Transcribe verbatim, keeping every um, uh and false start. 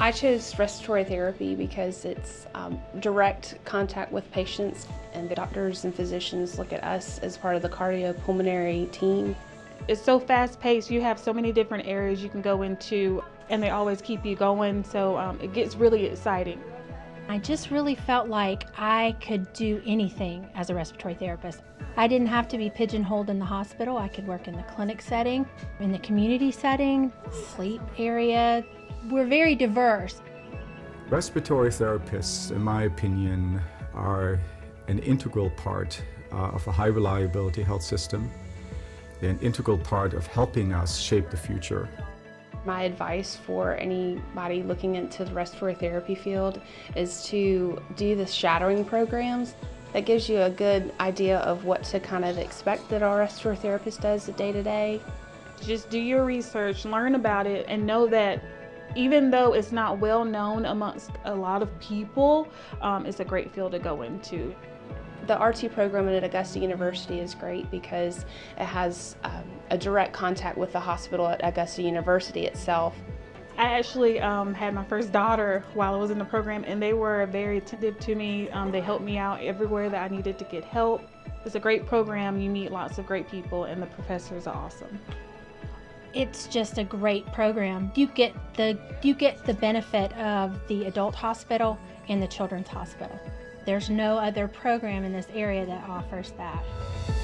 I chose respiratory therapy because it's um, direct contact with patients, and the doctors and physicians look at us as part of the cardiopulmonary team. It's so fast-paced. You have so many different areas you can go into, and they always keep you going, so um, it gets really exciting. I just really felt like I could do anything as a respiratory therapist. I didn't have to be pigeonholed in the hospital. I could work in the clinic setting, in the community setting, sleep area. We're very diverse. Respiratory therapists, in my opinion, are an integral part uh, of a high reliability health system. They're an integral part of helping us shape the future. My advice for anybody looking into the respiratory therapy field is to do the shadowing programs. That gives you a good idea of what to kind of expect that our respiratory therapist does day to day. Just do your research, learn about it, and know that even though it's not well known amongst a lot of people, um, it's a great field to go into. The R T program at Augusta University is great because it has um, a direct contact with the hospital at Augusta University itself. I actually um, had my first daughter while I was in the program, and they were very attentive to me. Um, they helped me out everywhere that I needed to get help. It's a great program. You meet lots of great people, and the professors are awesome. It's just a great program. You get the, you get the benefit of the adult hospital and the children's hospital. There's no other program in this area that offers that.